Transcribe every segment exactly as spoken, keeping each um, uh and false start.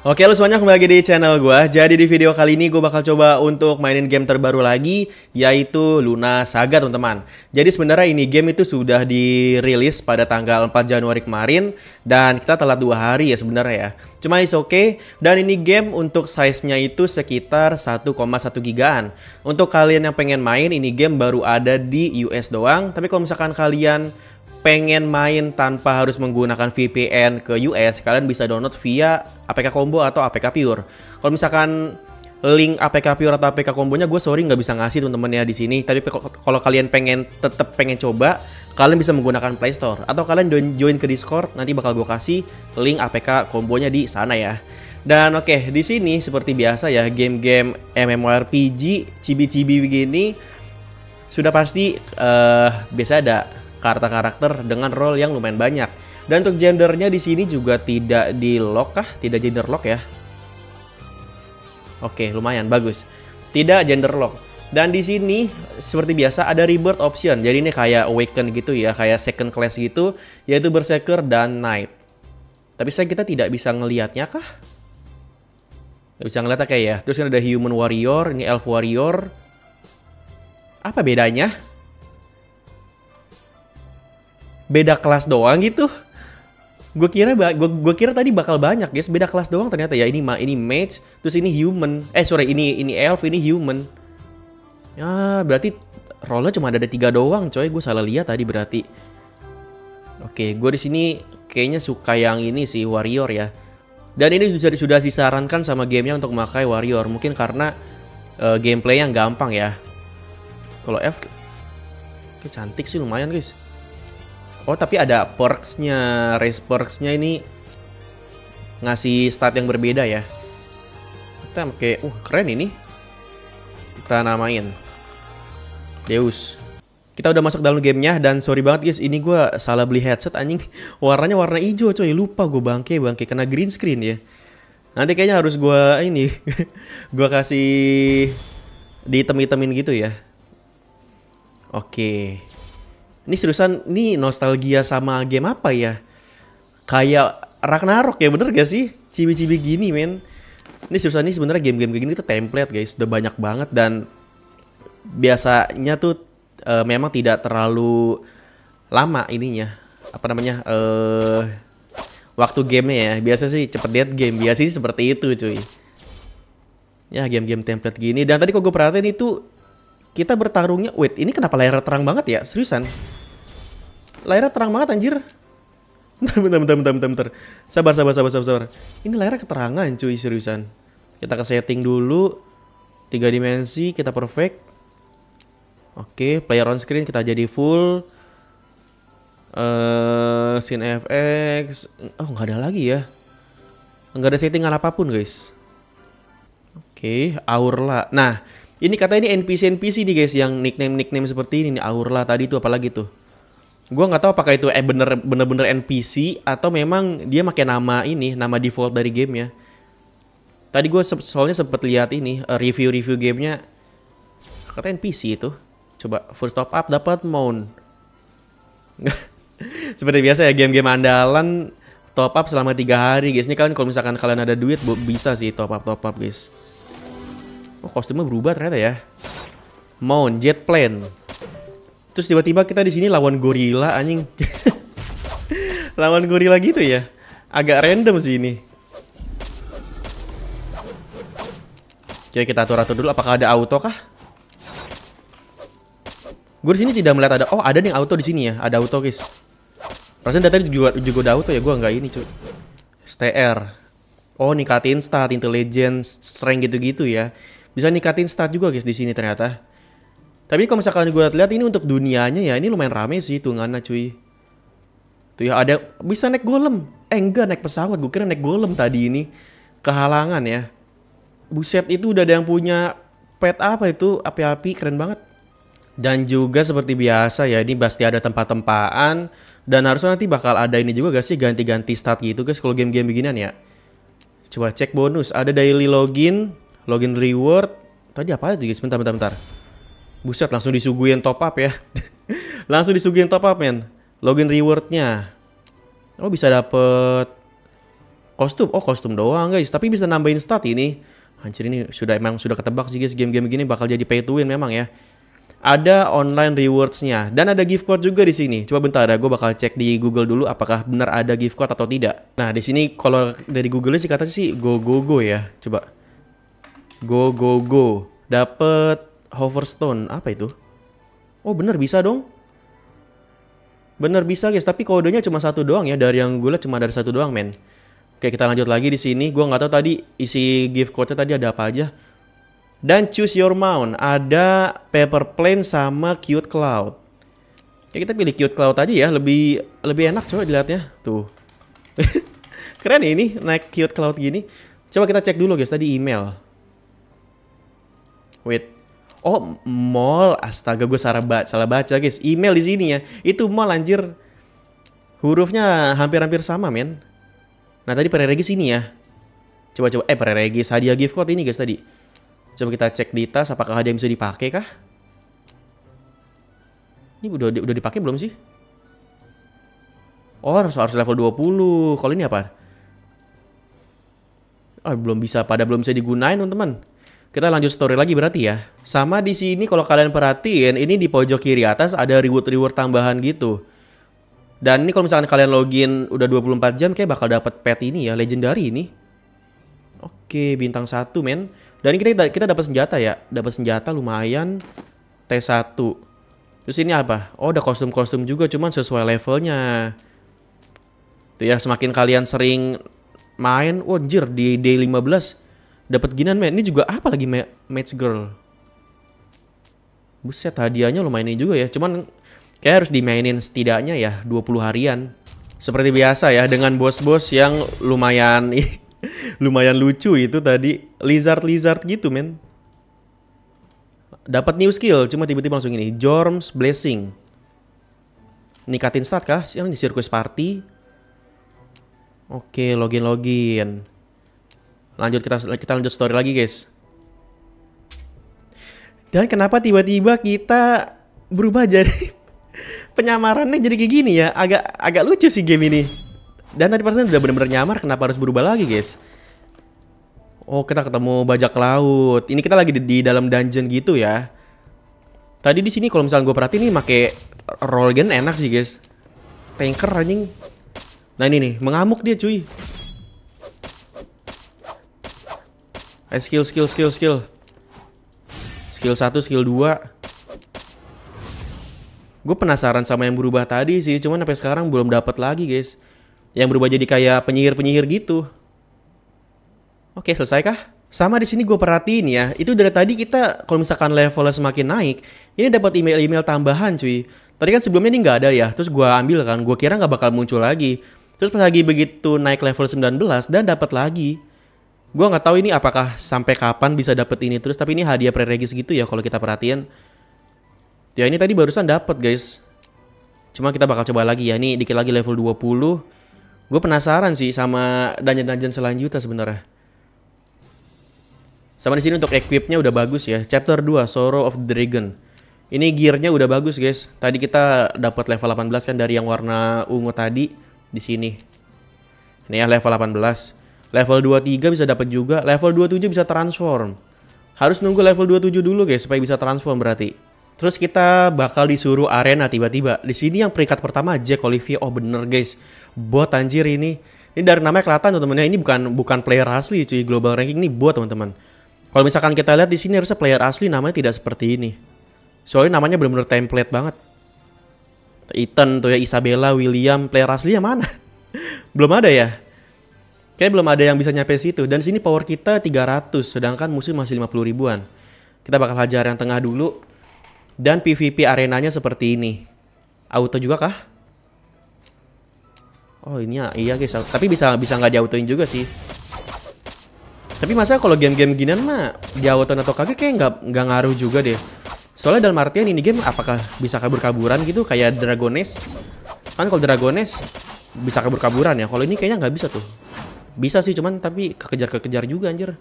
Oke lu semuanya, kembali lagi di channel gue. Jadi di video kali ini gue bakal coba untuk mainin game terbaru lagi, yaitu Luna Saga teman-teman. Jadi sebenarnya ini game itu sudah dirilis pada tanggal empat Januari kemarin, dan kita telat dua hari ya sebenarnya ya. Cuma is okay. Dan ini game untuk size-nya itu sekitar satu koma satu gigaan. Untuk kalian yang pengen main, ini game baru ada di U S doang. Tapi kalau misalkan kalian pengen main tanpa harus menggunakan V P N ke U S, kalian bisa download via A P K Combo atau A P K Pure. Kalau misalkan link A P K Pure atau A P K Combonya gue sorry nggak bisa ngasih temen-temen ya di sini. Tapi kalau kalian pengen tetap pengen coba, kalian bisa menggunakan Play Store atau kalian join ke Discord, nanti bakal gue kasih link A P K Combonya di sana ya. Dan oke, okay, di sini seperti biasa ya, game-game M M O R P G cibi-cibi begini sudah pasti uh, biasa ada karta karakter dengan role yang lumayan banyak. Dan untuk gendernya di sini juga tidak di lock kah? Tidak gender lock ya? Oke, lumayan bagus. Tidak gender lock. Dan di sini seperti biasa ada rebirth option. Jadi ini kayak awaken gitu ya, kayak second class gitu, yaitu berserker dan knight. Tapi saya kita tidak bisa ngelihatnya kah? Gak bisa ngelihatnya kayak ya. Terus ada human warrior, ini elf warrior. Apa bedanya? Beda kelas doang gitu. Gue kira gue gue kira tadi bakal banyak guys, beda kelas doang ternyata ya. Ini ini mage, terus ini human. Eh sorry, ini ini elf, ini human. Ya, berarti role-nya cuma ada tiga doang, coy. Gue salah lihat tadi berarti. Oke, gue di sini kayaknya suka yang ini sih, warrior ya. Dan ini sudah sudah disarankan sama gamenya untuk memakai warrior, mungkin karena uh, gameplay yang gampang ya. Kalau elf kayak cantik sih lumayan, guys. Oh tapi ada perks-nya, race perks-nya ini ngasih stat yang berbeda ya. Kita pakai, uh keren ini. Kita namain Deus. Kita udah masuk dalam gamenya dan sorry banget guys, ini gue salah beli headset anjing. Warnanya warna hijau coy, lupa gue bangke bangke kena green screen ya. Nanti kayaknya harus gue ini, gue kasih dihitem-hitemin gitu ya. Oke. Ini seriusan, ini nostalgia sama game apa ya? Kayak Ragnarok ya, bener gak sih? Cibi-cibi gini men. Ini seriusan, ini sebenarnya game-game kayak gini tuh template guys. Udah banyak banget dan biasanya tuh uh, memang tidak terlalu lama ininya. Apa namanya? Uh, waktu gamenya ya. Biasa sih cepet dead game. Biasa sih seperti itu cuy. Ya game-game template gini. Dan tadi kok gue perhatiin itu kita bertarungnya. Wait, ini kenapa layar terang banget ya? Seriusan? Layarnya terang banget anjir. Bentar, bentar, bentar, bentar, bentar. Sabar, sabar, sabar, sabar, sabar. Ini layarnya keterangan cuy, seriusan. Kita ke setting dulu. Tiga dimensi, kita perfect. Oke, player on screen kita jadi full. Uh, scene F X. Oh, nggak ada lagi ya. Nggak ada settingan apapun, guys. Oke, Aurla. Nah, ini katanya ini N P C N P C nih guys, yang nickname-nickname seperti ini nih. Aurla tadi tuh apalagi tuh. Gue nggak tahu apakah itu eh bener-bener N P C atau memang dia pakai nama ini, nama default dari game ya. Tadi gue se soalnya sempet lihat ini review-review gamenya, kata N P C itu. Coba first top up dapat mount. Seperti biasa ya, game-game andalan top up selama tiga hari guys. Ini kalian kalau misalkan kalian ada duit bisa sih top up top up guys. Oh kostumnya berubah ternyata ya. Mount jet plane. Terus tiba-tiba kita di sini lawan gorila anjing. Lawan gorila gitu ya. Agak random sih ini. Coba kita atur-atur dulu apakah ada auto kah? Gue di sini tidak melihat ada. Oh, ada nih auto di sini ya. Ada auto, guys. Perasaan dari tadi juga juga ada auto ya, gua nggak ini, cuy. S T R. Oh, ningkatin stat, intelligence, strength gitu-gitu ya. Bisa ningkatin stat juga, guys, di sini ternyata. Tapi kalau misalkan gue lihat ini untuk dunianya ya, ini lumayan rame sih hitungannya cuy. Tuh ya ada, bisa naik golem. Eh enggak, naik pesawat. Gue kira naik golem tadi ini. Kehalangan ya. Buset, itu udah ada yang punya pet apa itu. Api-api, keren banget. Dan juga seperti biasa ya, ini pasti ada tempat-tempaan. Dan harusnya nanti bakal ada ini juga gak sih, ganti-ganti stat gitu guys kalau game-game beginian ya. Coba cek bonus. Ada daily login, login reward. Tadi apa aja guys? Bentar, bentar, bentar. Buset, langsung disuguhin top up ya. Langsung disuguhin top up men. Login rewardnya. Oh bisa dapet Kostum, oh kostum doang guys, tapi bisa nambahin stat ini. Anjir, ini sudah emang sudah ketebak sih guys, game-game gini bakal jadi pay to win memang ya. Ada online rewards-nya dan ada gift code juga di sini. Coba bentar ya, gue bakal cek di Google dulu apakah benar ada gift code atau tidak. Nah, di sini kalau dari Google sih katanya sih go go go ya. Coba. Go go go. Dapat hoverstone. Apa itu? Oh, bener bisa dong. Bener bisa guys, tapi kodenya cuma satu doang ya, dari yang gue lihat cuma dari satu doang, men. Oke, kita lanjut lagi di sini. Gue nggak tahu tadi isi gift code-nya tadi ada apa aja. Dan choose your mount, ada paper plane sama cute cloud. Oke, kita pilih cute cloud aja ya, lebih lebih enak coba dilihatnya. Tuh. Keren ini naik cute cloud gini. Coba kita cek dulu guys tadi email. Wait. Oh, mall. Astaga, gue salah baca guys. Email di sini ya. Itu mall anjir. Hurufnya hampir-hampir sama, men. Nah, tadi preregis ini ya. Coba-coba eh preregis hadiah gift code ini guys tadi. Coba kita cek di tas, apakah ada yang bisa dipakai kah? Ini udah udah dipakai belum sih? Oh, harus, harus level dua puluh. Kalau ini apa? Oh, belum bisa, pada belum bisa digunain, teman-teman. Kita lanjut story lagi berarti ya. Sama di sini kalau kalian perhatiin, ini di pojok kiri atas ada reward-reward tambahan gitu. Dan ini kalau misalkan kalian login udah dua puluh empat jam kayak bakal dapat pet ini ya, legendary ini. Oke, bintang satu, men. Dan ini kita, kita dapat senjata ya, dapat senjata lumayan T satu. Terus ini apa? Oh, ada kostum-kostum juga, cuman sesuai levelnya. Tuh ya, semakin kalian sering main, oh anjir, di day lima belas dapat ginian, men. Ini juga apa lagi match girl. Buset, hadiahnya lumayan juga ya, cuman kayak harus dimainin setidaknya ya dua puluh harian. Seperti biasa ya, dengan bos-bos yang lumayan lumayan lucu itu tadi, lizard-lizard gitu, men. Dapat new skill, cuma tiba-tiba langsung ini, Jorm's Blessing. Nikatin start kah? Yang di sirkus party. Oke, login-login. Lanjut kita kita lanjut story lagi, guys. Dan kenapa tiba-tiba kita berubah jadi penyamarannya jadi kayak gini ya? Agak agak lucu sih game ini. Dan tadi persen udah bener-bener nyamar, kenapa harus berubah lagi, guys? Oh, kita ketemu bajak laut. Ini kita lagi di, di dalam dungeon gitu ya. Tadi di sini kalau misalnya gue perhatiin ini pakai roll gun enak sih, guys. Tanker anjing. Nah, ini nih, mengamuk dia, cuy. Ayo, skill skill skill skill. Skill satu, skill dua. Gue penasaran sama yang berubah tadi sih, cuman sampai sekarang belum dapat lagi, guys. Yang berubah jadi kayak penyihir-penyihir gitu. Oke, selesai kah? Sama di sini gue perhatiin ya, itu dari tadi kita kalau misalkan levelnya semakin naik, ini dapat email-email tambahan, cuy. Tadi kan sebelumnya ini nggak ada ya, terus gue ambil kan, gue kira nggak bakal muncul lagi. Terus pas lagi begitu naik level sembilan belas dan dapat lagi. Gue nggak tahu ini apakah sampai kapan bisa dapat ini terus, tapi ini hadiah preregis gitu ya kalau kita perhatiin. Ya ini tadi barusan dapat, guys. Cuma kita bakal coba lagi ya, ini dikit lagi level dua puluh. Gue penasaran sih sama dungeon-dungeon selanjutnya sebenarnya. Sama di sini untuk equipnya udah bagus ya. Chapter dua, Sorrow of the Dragon. Ini gearnya udah bagus, guys. Tadi kita dapat level delapan belas kan dari yang warna ungu tadi di sini. Ini ya level delapan belas. Level dua puluh tiga bisa dapat juga. Level dua puluh tujuh bisa transform. Harus nunggu level dua puluh tujuh dulu, guys, supaya bisa transform berarti. Terus kita bakal disuruh arena tiba-tiba. Di sini yang peringkat pertama Jack Olivier. Oh bener, guys. Bot anjir ini. Ini dari namanya kelihatan, teman-teman. Ini bukan bukan player asli, cuy. Global ranking ini bot, teman-teman. Kalau misalkan kita lihat di sini harusnya player asli namanya tidak seperti ini. Soalnya namanya benar-benar template banget. Ethan tuh ya, Isabella, William, player asli yang mana? Belum ada ya. Kayak belum ada yang bisa nyampe situ. Dan sini power kita tiga ratus, sedangkan musuh masih lima puluh ribuan. Kita bakal hajar yang tengah dulu. Dan P V P arenanya seperti ini. Auto juga kah? Oh ini ya, iya guys, tapi bisa bisa nggak diautoin juga sih. Tapi masa kalau game-game ginian mah diautoin atau kagak kayak nggak nggak ngaruh juga deh. Soalnya dalam artian ini game apakah bisa kabur-kaburan gitu kayak Dragoness? Kan kalau Dragoness bisa kabur-kaburan ya. Kalau ini kayaknya nggak bisa tuh. Bisa sih cuman tapi kekejar-kekejar juga anjir.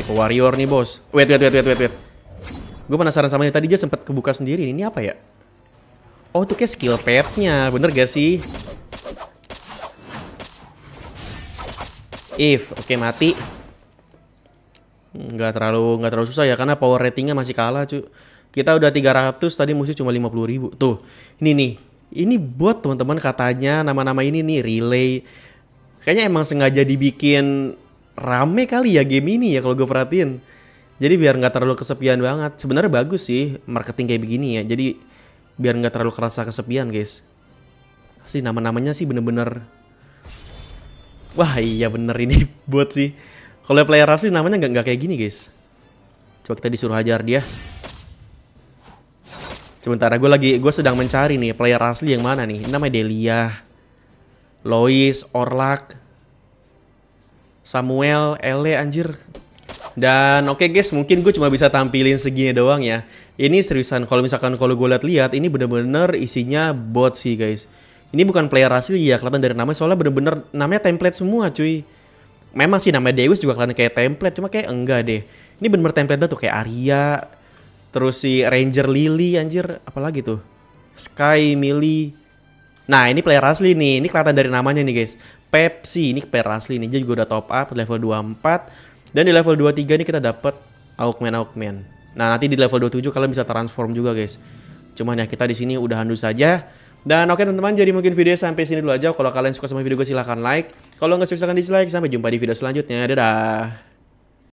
Tipe warrior nih bos. Wait wait wait wait wait. Gue penasaran sama ini tadi aja sempat kebuka sendiri. Ini apa ya? Oh, itu kayak skill pad-nya, bener gak sih? If, oke okay, mati. Nggak terlalu nggak terlalu susah ya, karena power ratingnya masih kalah, cu. Kita udah tiga ratus, tadi musuh cuma lima puluh ribu. Tuh, ini nih. Ini bot, teman-teman, katanya nama-nama ini nih, relay. Kayaknya emang sengaja dibikin rame kali ya game ini ya, kalau gue perhatiin. Jadi biar nggak terlalu kesepian banget. Sebenarnya bagus sih marketing kayak begini ya, jadi biar nggak terlalu kerasa kesepian, guys. Sih nama-namanya sih bener-bener, wah iya bener ini buat sih. Kalau player asli namanya nggak nggak kayak gini, guys. Coba kita disuruh hajar dia. Sebentar, gue lagi gue sedang mencari nih player asli yang mana nih. Ini namanya Delia, Lois, Orlak, Samuel, Ele, anjir. Dan oke okay guys, mungkin gue cuma bisa tampilin segini doang ya. Ini seriusan, kalau misalkan kalau gue lihat-lihat, ini bener-bener isinya bot sih guys. Ini bukan player asli ya, kelihatan dari namanya, soalnya bener-bener namanya template semua cuy. Memang sih namanya Deus juga kelihatan kayak template, cuma kayak enggak deh. Ini bener-bener template tuh kayak Arya, terus si Ranger Lily anjir, apalagi tuh Sky, Millie. Nah ini player asli nih, ini kelihatan dari namanya nih guys. Pepsi, ini player asli nih, dia juga udah top up level dua puluh empat. Dan di level dua puluh tiga ini kita dapat Augment-Augment. Nah, nanti di level dua puluh tujuh kalian bisa transform juga, guys. Cuman ya kita di sini udah handus saja. Dan oke okay, teman-teman, jadi mungkin video sampai sini dulu aja. Kalau kalian suka sama video gue silahkan like. Kalau nggak suka silahkan dislike. Sampai jumpa di video selanjutnya. Dadah.